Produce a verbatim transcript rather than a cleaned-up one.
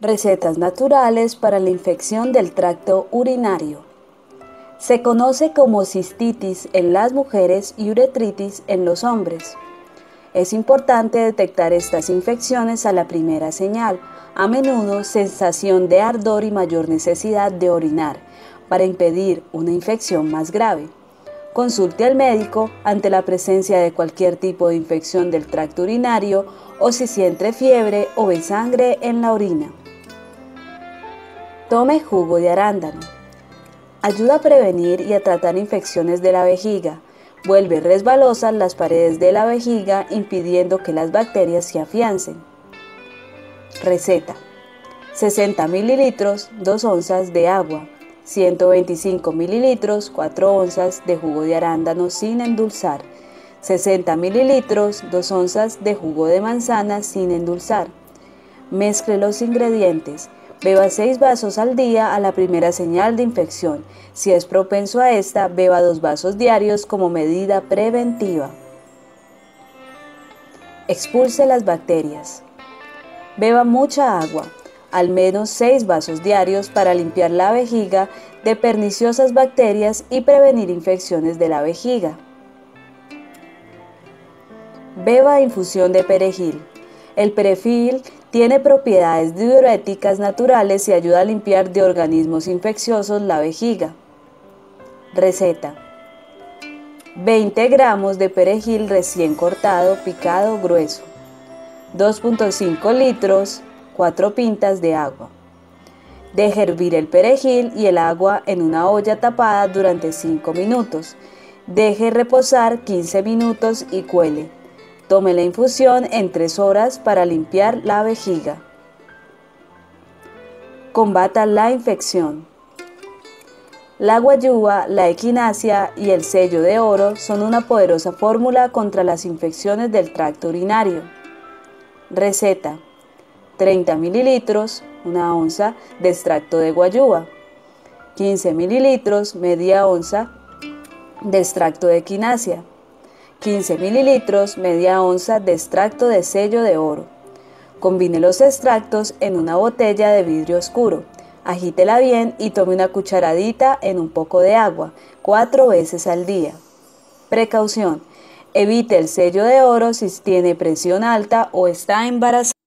Recetas naturales para la infección del tracto urinario. Se conoce como cistitis en las mujeres y uretritis en los hombres. Es importante detectar estas infecciones a la primera señal, a menudo sensación de ardor y mayor necesidad de orinar, para impedir una infección más grave. Consulte al médico ante la presencia de cualquier tipo de infección del tracto urinario o si siente fiebre o ve sangre en la orina. Tome jugo de arándano. Ayuda a prevenir y a tratar infecciones de la vejiga. Vuelve resbalosas las paredes de la vejiga, impidiendo que las bacterias se afiancen. Receta: sesenta mililitros, dos onzas de agua, ciento veinticinco mililitros, cuatro onzas de jugo de arándano sin endulzar, sesenta mililitros, dos onzas de jugo de manzana sin endulzar. Mezcle los ingredientes. Beba seis vasos al día a la primera señal de infección. Si es propenso a esta, beba dos vasos diarios como medida preventiva. Expulse las bacterias. Beba mucha agua, al menos seis vasos diarios para limpiar la vejiga de perniciosas bacterias y prevenir infecciones de la vejiga. Beba infusión de perejil. El perejil tiene propiedades diuréticas naturales y ayuda a limpiar de organismos infecciosos la vejiga. Receta: veinte gramos de perejil recién cortado, picado grueso, dos punto cinco litros, cuatro pintas de agua. Deje hervir el perejil y el agua en una olla tapada durante cinco minutos. Deje reposar quince minutos y cuele. Tome la infusión en tres horas para limpiar la vejiga. Combata la infección. La guayuba, la equinácea y el sello de oro son una poderosa fórmula contra las infecciones del tracto urinario. Receta: treinta mililitros, una onza de extracto de guayuba, quince mililitros, media onza de extracto de equinácea, quince mililitros, media onza de extracto de sello de oro. Combine los extractos en una botella de vidrio oscuro. Agítela bien y tome una cucharadita en un poco de agua, cuatro veces al día. Precaución: evite el sello de oro si tiene presión alta o está embarazada.